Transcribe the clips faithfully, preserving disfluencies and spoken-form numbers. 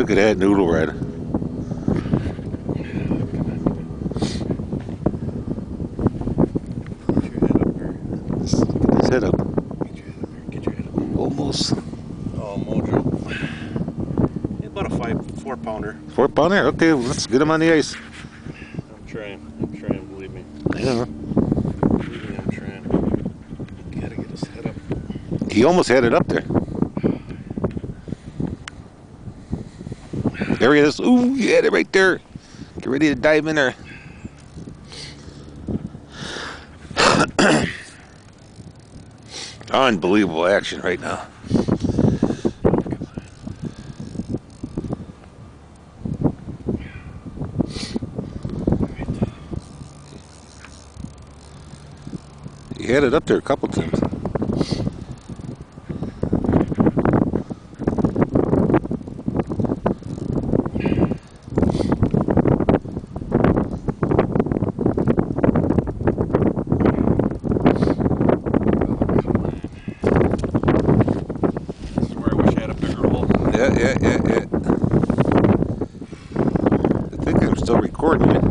Look at that noodle rider. Get his head up. Get your head up. Get your head up. Almost. Oh, mojo. About a five, four pounder. Four pounder? Okay, well, let's get him on the ice. I'm trying. I'm trying, believe me. Yeah. Believe me, I'm trying. Gotta get his head up. He almost had it up there. There he is. Ooh, yeah, they're right there. Get ready to dive in there. Unbelievable action right now. He had it up there a couple times. Yeah, yeah, yeah, yeah. I think I'm still recording it.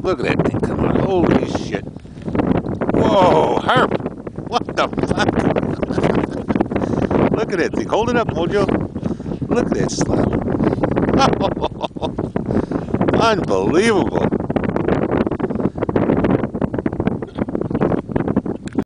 Look at that thing coming out. Holy shit. Whoa, Harp! What the fuck? Look at that thing. Hold it up, mojo. Look at that slap. Unbelievable.